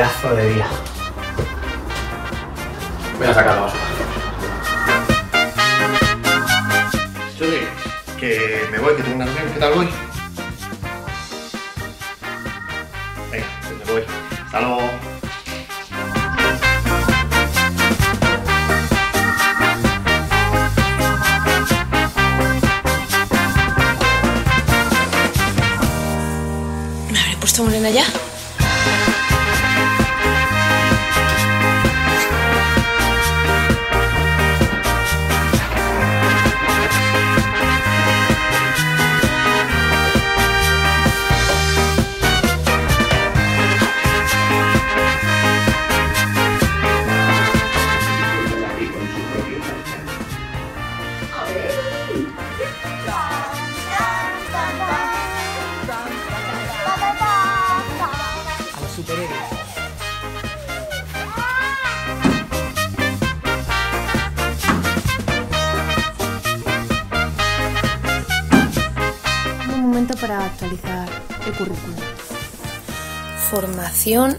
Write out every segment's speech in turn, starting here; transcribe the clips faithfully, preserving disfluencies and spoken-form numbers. pedazo de día. Voy a sacar la basura. Estoy, que me voy, que tengo una reunión. ¿Qué tal voy? Venga, pues me voy. Hasta luego. ¿Me habré puesto morena ya? A los superhéroes. Un momento para actualizar el currículum. Formación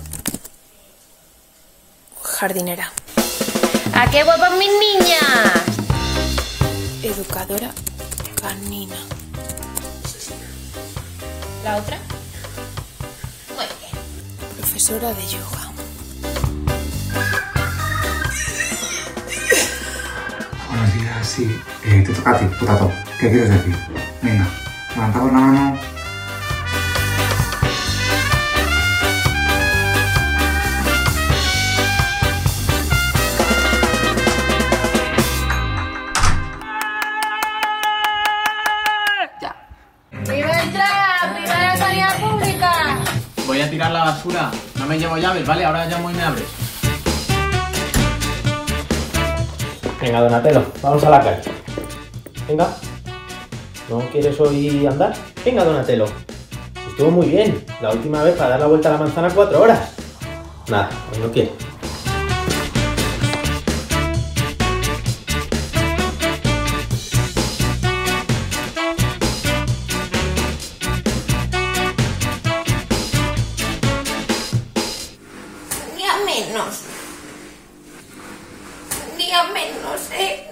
jardinera. ¿A qué voy con mis niñas? Educadora canina. ¿La otra? Muy bien. Profesora de yoga. Buenos días, sí. Eh, te toca a ti, putato. ¿Qué quieres decir? Venga, levanta una mano. Voy a tirar la basura. No me llevo llaves, ¿vale? Ahora llamo y me abres. Venga, Donatello, vamos a la calle. Venga. ¿No quieres hoy andar? Venga, Donatello. Estuvo muy bien. La última vez para dar la vuelta a la manzana cuatro horas. Nada, hoy no quiere. Menos, un día menos, eh.